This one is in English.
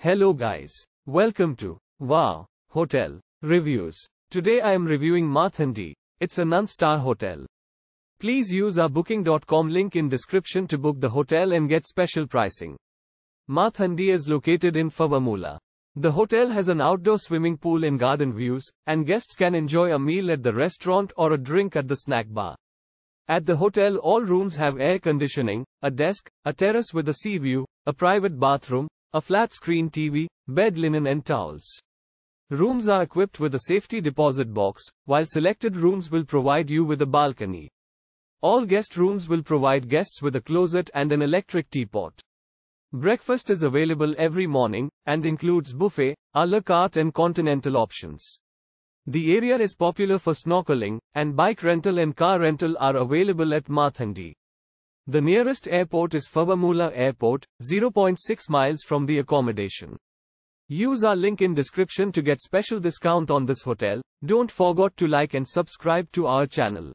Hello guys, welcome to Wow Hotel Reviews. Today I am reviewing Maa Thundi. It's a non-star hotel. Please use our booking.com link in description to book the hotel and get special pricing. Maa Thundi is located in Fuvahmulah. The hotel has an outdoor swimming pool and garden views, and guests can enjoy a meal at the restaurant or a drink at the snack bar. At the hotel, all rooms have air conditioning, a desk, a terrace with a sea view, a private bathroom, a flat-screen TV, bed linen and towels. Rooms are equipped with a safety deposit box, while selected rooms will provide you with a balcony. All guest rooms will provide guests with a closet and an electric teapot. Breakfast is available every morning, and includes buffet, a la carte and continental options. The area is popular for snorkeling, and bike rental and car rental are available at Maa Thundi. The nearest airport is Fuvahmulah Airport, 0.6 miles from the accommodation. Use our link in description to get special discount on this hotel. Don't forget to like and subscribe to our channel.